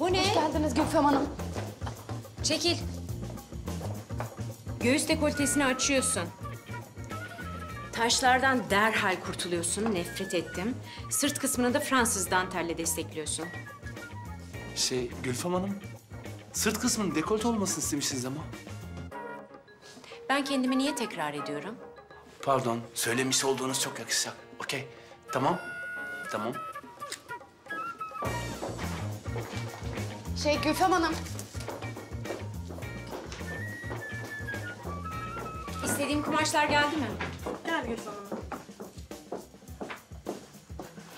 Bu ne? Hoş geldiniz Gülfem Hanım. Çekil. Göğüs dekoltesini açıyorsun. Taşlardan derhal kurtuluyorsun, nefret ettim. Sırt kısmını da Fransız dantelle destekliyorsun. Gülfem Hanım, sırt kısmının dekolte olmasını istemişsiniz ama. Ben kendimi niye tekrar ediyorum? Pardon, söylemiş olduğunuz çok yakışacak. Okey, tamam, tamam. Gülfem Hanım. İstediğim kumaşlar geldi mi? Gel Gülfem Hanım.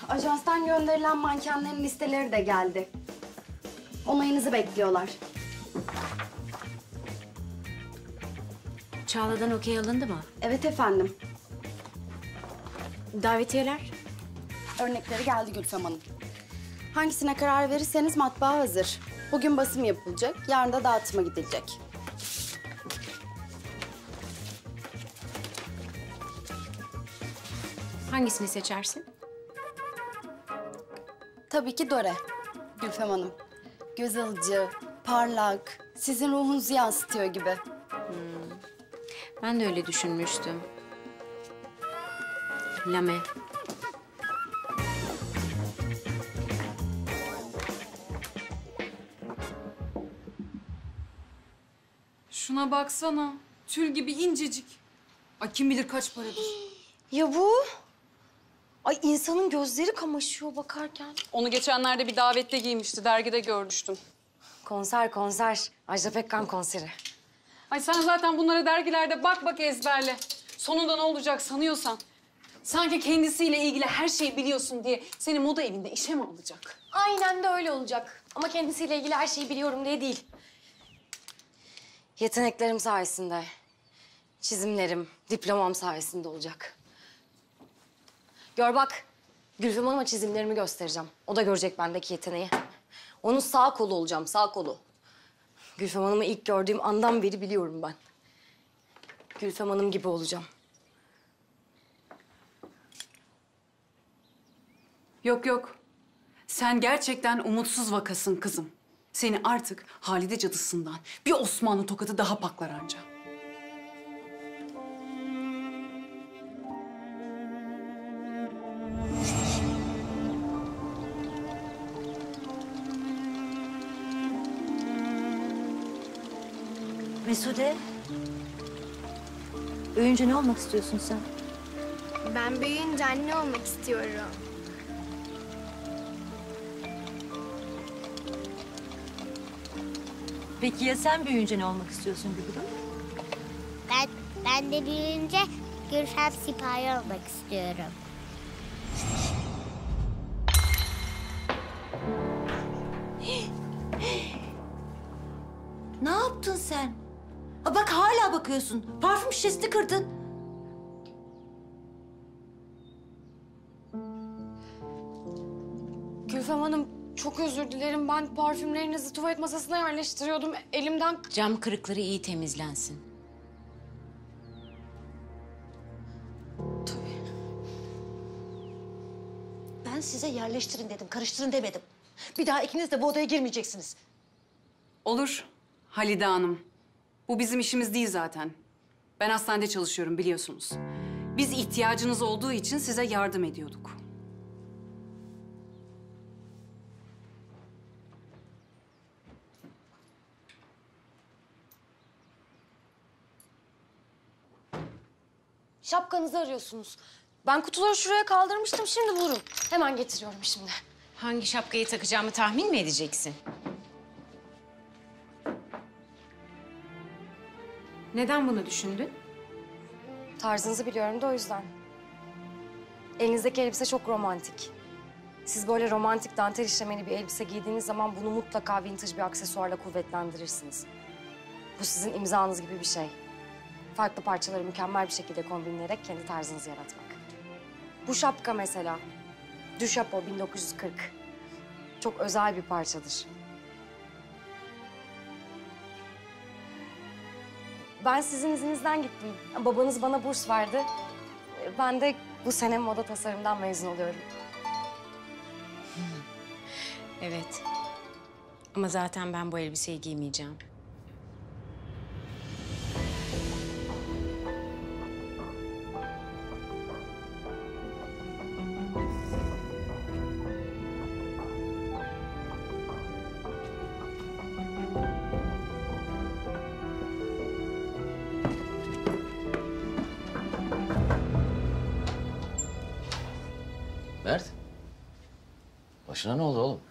Ajanstan gönderilen mankenlerin listeleri de geldi. Onayınızı bekliyorlar. Çağla'dan okey alındı mı? Evet efendim. Davetiyeler? Örnekleri geldi Gülfem Hanım. Hangisine karar verirseniz matbaa hazır. Bugün basım yapılacak, yarın da dağıtıma gidilecek. Hangisini seçersin? Tabii ki Dore, Gülfem Hanım. Göz alıcı, parlak, sizin ruhunuzu yansıtıyor gibi. Ben de öyle düşünmüştüm. Lame. Şuna baksana, tül gibi incecik. Ay kim bilir kaç paradır. Ya bu? Ay insanın gözleri kamaşıyor bakarken. Onu geçenlerde bir davette giymişti, dergide görmüştüm. Konser. Ajda Pekkan konseri. Ay sen zaten bunlara dergilerde bak ezberle. Sonunda ne olacak sanıyorsan. Sanki kendisiyle ilgili her şeyi biliyorsun diye seni moda evinde işe mi alacak? Aynen de öyle olacak. Ama kendisiyle ilgili her şeyi biliyorum diye değil. Yeteneklerim sayesinde, çizimlerim, diplomam sayesinde olacak. Gör bak, Gülfem Hanım'a çizimlerimi göstereceğim. O da görecek bendeki yeteneği. Onun sağ kolu olacağım, sağ kolu. Gülfem Hanım'ı ilk gördüğüm andan beri biliyorum ben. Gülfem Hanım gibi olacağım. Yok. Sen gerçekten umutsuz vakasın kızım. Seni artık Halide cadısından bir Osmanlı tokadı daha paklar anca. Mesude, büyüyünce ne olmak istiyorsun sen? Ben büyüyünce anne olmak istiyorum. Peki ya sen büyüyünce ne olmak istiyorsun Gülfem? Ben de büyüyünce Gülfem sipahi olmak istiyorum. Ne yaptın sen? Ha bak hala bakıyorsun. Parfüm şişesini kırdın. Gülfem Hanım. Çok özür dilerim. Ben parfümlerinizi tuvalet masasına yerleştiriyordum. Elimden... Cam kırıkları iyi temizlensin. Tabii. Ben size yerleştirin dedim, karıştırın demedim. Bir daha ikiniz de bu odaya girmeyeceksiniz. Olur Halide Hanım. Bu bizim işimiz değil zaten. Ben hastanede çalışıyorum biliyorsunuz. Biz ihtiyacınız olduğu için size yardım ediyorduk. Şapkanızı arıyorsunuz. Ben kutuları şuraya kaldırmıştım, şimdi bulurum. Hemen getiriyorum şimdi. Hangi şapkayı takacağımı tahmin mi edeceksin? Neden bunu düşündün? Tarzınızı biliyorum da o yüzden. Elinizdeki elbise çok romantik. Siz böyle romantik dantel işlemeli bir elbise giydiğiniz zaman bunu mutlaka vintage bir aksesuarla kuvvetlendirirsiniz. Bu sizin imzanız gibi bir şey. Farklı parçaları mükemmel bir şekilde kombinleyerek kendi tarzınızı yaratmak. Bu şapka mesela, Du Chapeau 1940. Çok özel bir parçadır. Ben sizin izinizden gittim. Babanız bana burs verdi. Ben de bu sene moda tasarımdan mezun oluyorum. Evet. Ama zaten ben bu elbiseyi giymeyeceğim. Mert, başına ne oldu oğlum?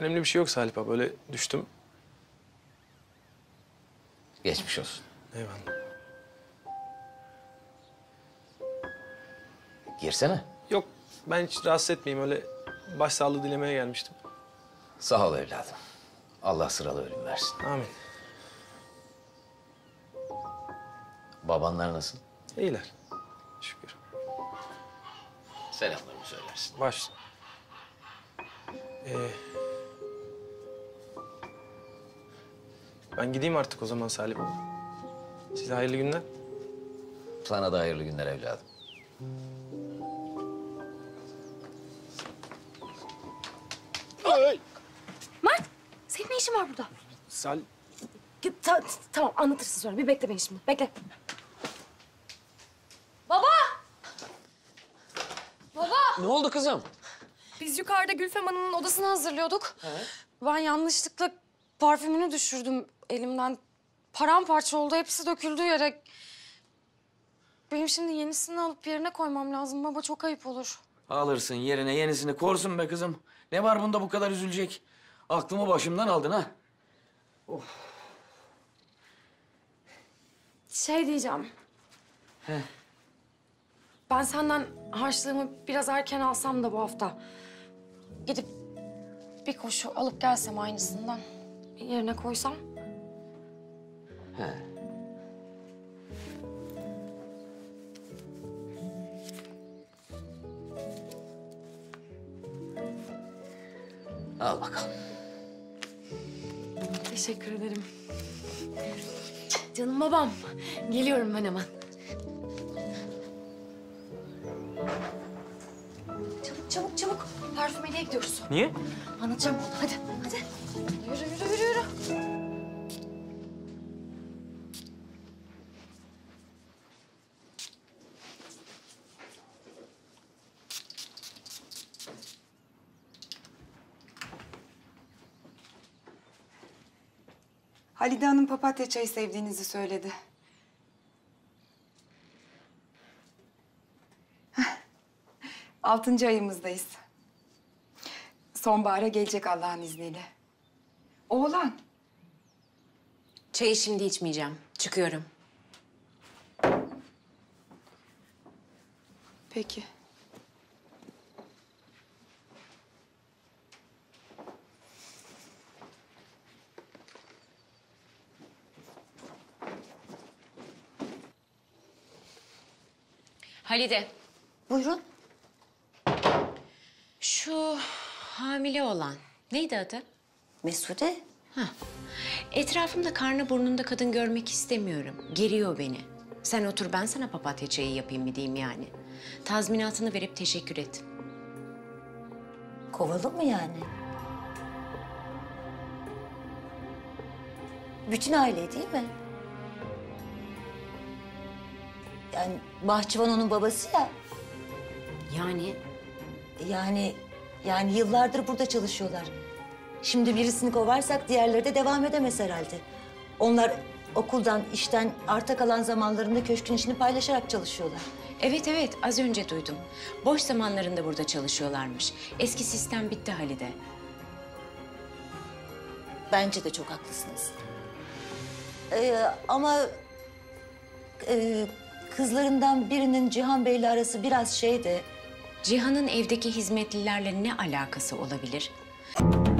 Önemli bir şey yok Salih abi, böyle düştüm. Geçmiş olsun. Eyvallah. Girsene. Yok, ben hiç rahatsız etmeyeyim, öyle başsağlığı dilemeye gelmiştim. Sağ ol evladım. Allah sıralı ölüm versin. Amin. Babanlar nasıl? İyiler. Şükür. Selamlarımı söylersin. Başla. Ben gideyim artık o zaman Salih Baba. Size hayırlı günler. Sana da hayırlı günler evladım. Ay! Mert, senin ne işin var burada? Salih... Tamam, anlatırsın sonra. Bir bekle beni şimdi. Bekle. Baba! Baba! Ne oldu kızım? Biz yukarıda Gülfem Hanım'ın odasını hazırlıyorduk. He. Ben yanlışlıkla parfümünü düşürdüm elimden. Paramparça oldu, hepsi döküldü yere. Benim şimdi yenisini alıp yerine koymam lazım. Baba çok ayıp olur. Alırsın yerine yenisini, korsun be kızım. Ne var bunda bu kadar üzülecek? Aklımı başımdan aldın ha. Of. Şey diyeceğim. He. Ben senden harçlığımı biraz erken alsam da bu hafta... gidip bir koşu alıp gelsem aynısından, yerine koysam. He. Al bakalım. Teşekkür ederim. Canım babam, geliyorum ben hemen. Çabuk. Parfümeriye gidiyoruz. Niye? Anlatacağım. Hadi. Yürü. Halide Hanım papatya çayı sevdiğinizi söyledi. Altıncı ayımızdayız. Sonbahara gelecek Allah'ın izniyle. Oğlan. Çayı şimdi içmeyeceğim. Çıkıyorum. Peki. Halide. Buyurun. Şu hamile olan, neydi adı? Mesude. Hah. Etrafımda karnı burnunda kadın görmek istemiyorum. Geriyor beni. Sen otur, ben sana papatya çayı yapayım mı diyeyim yani. Tazminatını verip teşekkür et. Kovalım mı yani? Bütün aile değil mi? Yani bahçıvan onun babası ya. Yani? Yani yıllardır burada çalışıyorlar. Şimdi birisini kovarsak diğerleri de devam edemez herhalde. Onlar okuldan, işten arta kalan zamanlarında köşkün işini paylaşarak çalışıyorlar. Evet, az önce duydum. Boş zamanlarında burada çalışıyorlarmış. Eski sistem bitti Halide. Bence de çok haklısınız. Ama kızlarından birinin Cihan Bey'le arası biraz şeydi. Cihan'ın evdeki hizmetlilerle ne alakası olabilir?